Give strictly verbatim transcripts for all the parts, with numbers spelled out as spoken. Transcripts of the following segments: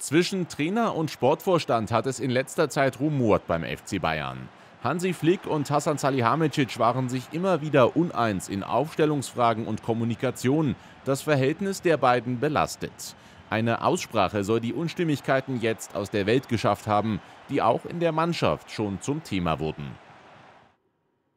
Zwischen Trainer und Sportvorstand hat es in letzter Zeit rumort beim F C Bayern. Hansi Flick und Hasan Salihamidzic waren sich immer wieder uneins in Aufstellungsfragen und Kommunikation. Das Verhältnis der beiden belastet. Eine Aussprache soll die Unstimmigkeiten jetzt aus der Welt geschafft haben, die auch in der Mannschaft schon zum Thema wurden.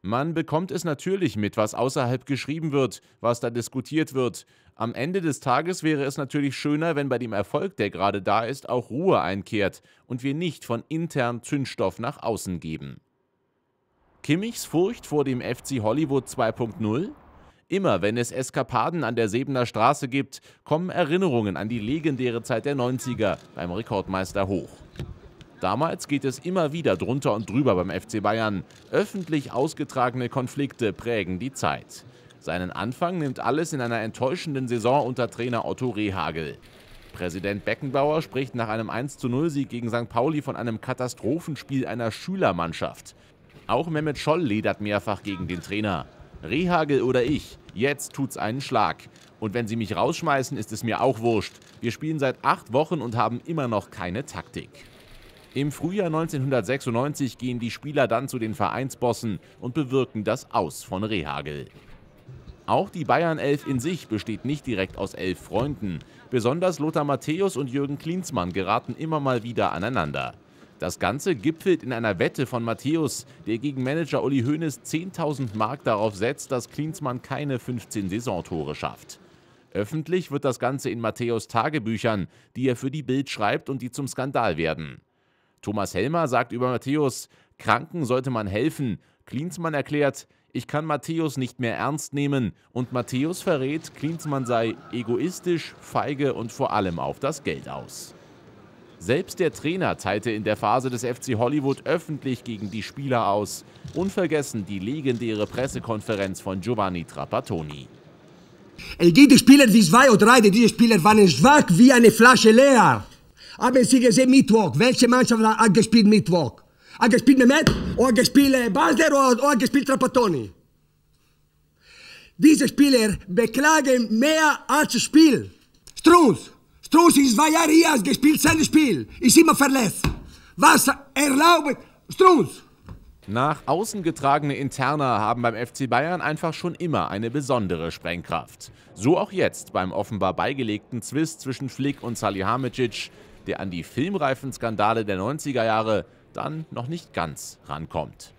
Man bekommt es natürlich mit, was außerhalb geschrieben wird, was da diskutiert wird. Am Ende des Tages wäre es natürlich schöner, wenn bei dem Erfolg, der gerade da ist, auch Ruhe einkehrt und wir nicht von intern Zündstoff nach außen geben. Kimmichs Furcht vor dem F C Hollywood zwei punkt null? Immer wenn es Eskapaden an der Säbener Straße gibt, kommen Erinnerungen an die legendäre Zeit der neunziger beim Rekordmeister hoch. Damals geht es immer wieder drunter und drüber beim F C Bayern. Öffentlich ausgetragene Konflikte prägen die Zeit. Seinen Anfang nimmt alles in einer enttäuschenden Saison unter Trainer Otto Rehagel. Präsident Beckenbauer spricht nach einem eins zu null Sieg gegen Sankt Pauli von einem Katastrophenspiel einer Schülermannschaft. Auch Mehmet Scholl ledert mehrfach gegen den Trainer. Rehagel oder ich, jetzt tut's einen Schlag. Und wenn sie mich rausschmeißen, ist es mir auch wurscht. Wir spielen seit acht Wochen und haben immer noch keine Taktik. Im Frühjahr neunzehnhundertsechsundneunzig gehen die Spieler dann zu den Vereinsbossen und bewirken das Aus von Rehagel. Auch die Bayern-Elf in sich besteht nicht direkt aus elf Freunden. Besonders Lothar Matthäus und Jürgen Klinsmann geraten immer mal wieder aneinander. Das Ganze gipfelt in einer Wette von Matthäus, der gegen Manager Uli Hoeneß zehntausend Mark darauf setzt, dass Klinsmann keine fünfzehn Saisontore schafft. Öffentlich wird das Ganze in Matthäus' Tagebüchern, die er für die Bild schreibt und die zum Skandal werden. Thomas Helmer sagt über Matthäus, Kranken sollte man helfen. Klinsmann erklärt, ich kann Matthäus nicht mehr ernst nehmen. Und Matthäus verrät, Klinsmann sei egoistisch, feige und vor allem auf das Geld aus. Selbst der Trainer teilte in der Phase des F C Hollywood öffentlich gegen die Spieler aus. Unvergessen die legendäre Pressekonferenz von Giovanni Trapattoni. Es gibt Spieler wie zwei oder drei, diese Spieler waren schwach wie eine Flasche leer. Haben Sie gesehen Mittwoch? Welche Mannschaft hat gespielt Mittwoch? Hat gespielt Mehmet, oder hat gespielt Basler, oder hat gespielt Trapattoni? Diese Spieler beklagen mehr als das Spiel. Strunz! Strunz ist zwei Jahre hier, hat gespielt sein Spiel, ist immer verletzt. Was erlaubt Strunz? Nach außen getragene Interna haben beim F C Bayern einfach schon immer eine besondere Sprengkraft. So auch jetzt beim offenbar beigelegten Zwist zwischen Flick und Salihamidzic, der an die filmreifen Skandale der neunziger Jahre dann noch nicht ganz rankommt.